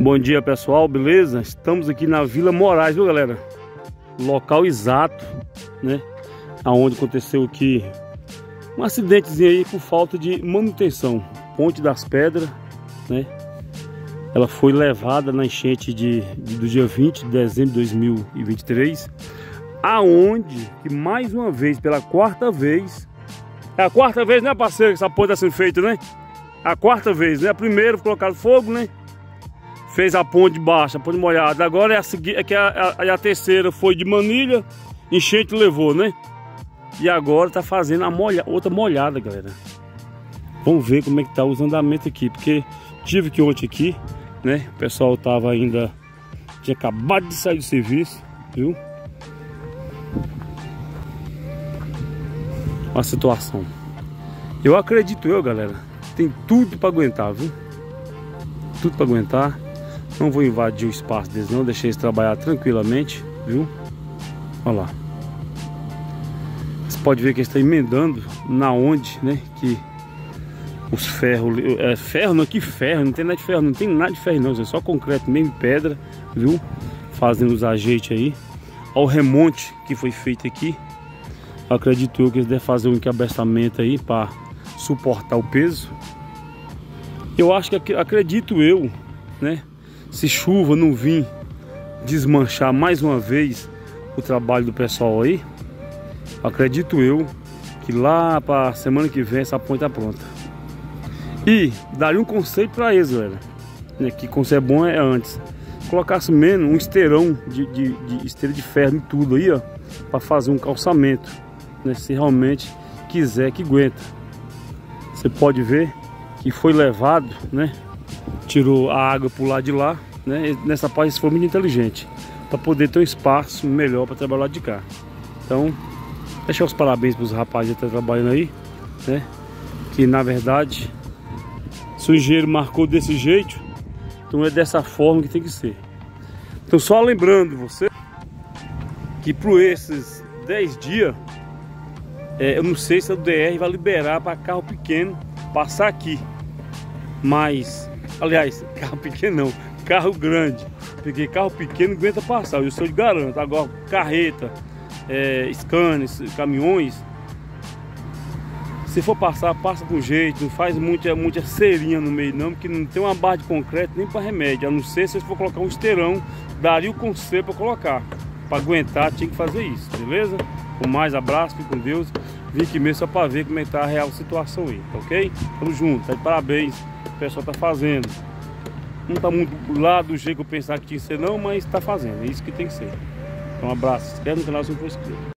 Bom dia, pessoal, beleza? Estamos aqui na Vila Moraes, viu, galera? Local exato, né? Aonde aconteceu aqui um acidentezinho aí por falta de manutenção. Ponte das Pedras, né? Ela foi levada na enchente do dia 20 de dezembro de 2023, aonde que mais uma vez, pela quarta vez, é a quarta vez, né, parceiro, que essa ponte está sendo feita, né? A quarta vez, né? A primeira colocaram fogo, né? Fez a ponte baixa, a ponte molhada. Agora é a seguinte, é que a terceira foi de manilha, enchente levou, né? E agora tá fazendo a outra molhada, galera. Vamos ver como é que tá os andamentos aqui, porque tive que ontem aqui, né? O pessoal tava ainda, tinha acabado de sair do serviço, viu? A situação, eu acredito, galera, tem tudo para aguentar, viu? Tudo para aguentar. Não vou invadir o espaço deles, não. Deixei eles trabalhar tranquilamente, viu? Olha lá, você pode ver que eles estão emendando na onde, né, que os ferros, ferro não, que ferro, não tem nada de ferro, não tem nada de ferro não, é só concreto mesmo, pedra, viu? Fazendo os ajeites aí ao remonte que foi feito aqui. Acredito eu que eles devem fazer um encabestamento aí para suportar o peso. Eu acho que, acredito eu, né? Se chuva não vir desmanchar mais uma vez o trabalho do pessoal aí, acredito eu que lá para semana que vem essa ponte tá pronta. E daria um conselho para eles, galera, né? Que conselho bom é antes. Colocasse menos um esteirão de esteira de ferro e tudo aí, ó, para fazer um calçamento. Né, se realmente quiser que aguenta. Você pode ver que foi levado, né? Tirou a água pro lado de lá, né? E nessa parte foi muito inteligente para poder ter um espaço melhor para trabalhar de cá. Então, deixar os parabéns para os rapazes que estão trabalhando aí, né? Que na verdade, se o engenheiro marcou desse jeito, então é dessa forma que tem que ser. Então, só lembrando você que por esses 10 dias eu não sei se a DR vai liberar para carro pequeno passar aqui, mas, aliás, carro pequeno não, carro grande, porque carro pequeno aguenta passar, eu só garanto. Agora carreta, scanners, caminhões, se for passar, passa com jeito, não faz muita cerinha no meio não, porque não tem uma barra de concreto nem para remédio, a não ser se for colocar um esteirão, daria o conselho para colocar, para aguentar tinha que fazer isso, beleza? Com mais, abraço, fique com Deus. Vim aqui mesmo só para ver como é que tá a real situação aí, tá ok? Tamo junto, tá de parabéns, o pessoal tá fazendo. Não tá muito lá do jeito que eu pensava que tinha que ser não, mas tá fazendo, é isso que tem que ser. Então um abraço, se inscreve no canal se não for inscrito.